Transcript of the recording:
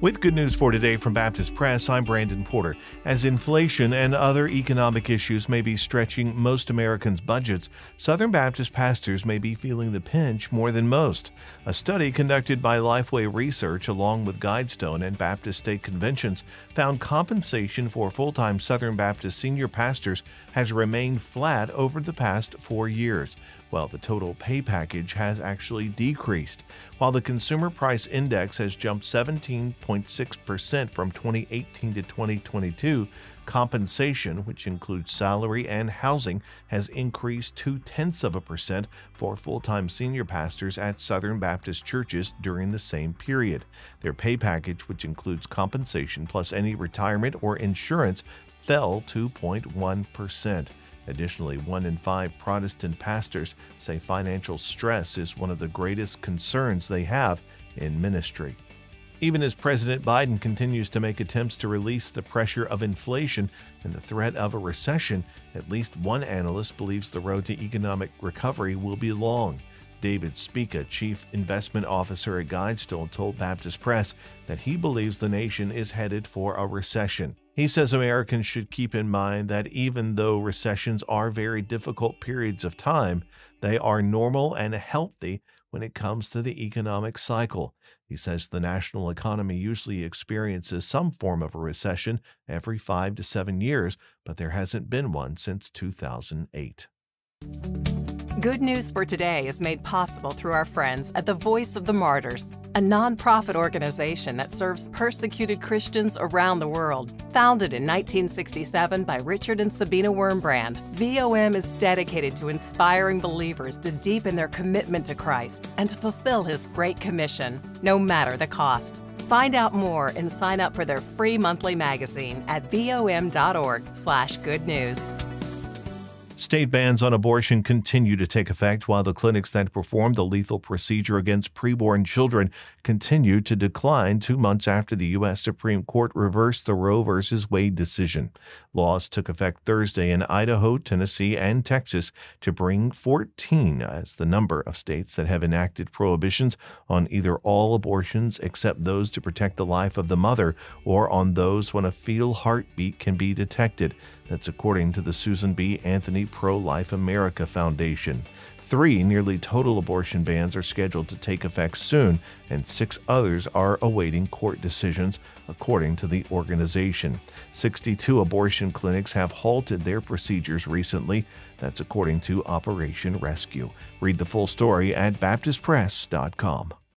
With Good News for Today from Baptist Press, I'm Brandon Porter. As inflation and other economic issues may be stretching most Americans' budgets, Southern Baptist pastors may be feeling the pinch more than most. A study conducted by Lifeway Research along with GuideStone and Baptist State Conventions found compensation for full-time Southern Baptist senior pastors has remained flat over the past 4 years, while the total pay package has actually decreased. While the Consumer Price Index has jumped 17.6% from 2018 to 2022, compensation, which includes salary and housing, has increased 0.2% for full-time senior pastors at Southern Baptist churches during the same period. Their pay package, which includes compensation plus any retirement or insurance, fell 2.1%. Additionally, 1 in 5 Protestant pastors say financial stress is one of the greatest concerns they have in ministry. Even as President Biden continues to make attempts to release the pressure of inflation and the threat of a recession, at least one analyst believes the road to economic recovery will be long. David Spica, Chief Investment Officer at GuideStone, told Baptist Press that he believes the nation is headed for a recession. He says Americans should keep in mind that even though recessions are very difficult periods of time, they are normal and healthy when it comes to the economic cycle. He says the national economy usually experiences some form of a recession every 5 to 7 years, but there hasn't been one since 2008. Good News for Today is made possible through our friends at the Voice of the Martyrs, a nonprofit organization that serves persecuted Christians around the world. Founded in 1967 by Richard and Sabina Wurmbrand, VOM is dedicated to inspiring believers to deepen their commitment to Christ and to fulfill His Great Commission, no matter the cost. Find out more and sign up for their free monthly magazine at vom.org/goodnews. State bans on abortion continue to take effect while the clinics that perform the lethal procedure against preborn children continue to decline 2 months after the U.S. Supreme Court reversed the Roe v. Wade decision. Laws took effect Thursday in Idaho, Tennessee, and Texas to bring 14 as the number of states that have enacted prohibitions on either all abortions except those to protect the life of the mother or on those when a fetal heartbeat can be detected. That's according to the Susan B. Anthony Pro-Life America Foundation. 3 nearly total abortion bans are scheduled to take effect soon, and 6 others are awaiting court decisions, according to the organization. 62 abortion clinics have halted their procedures recently. That's according to Operation Rescue. Read the full story at baptistpress.com.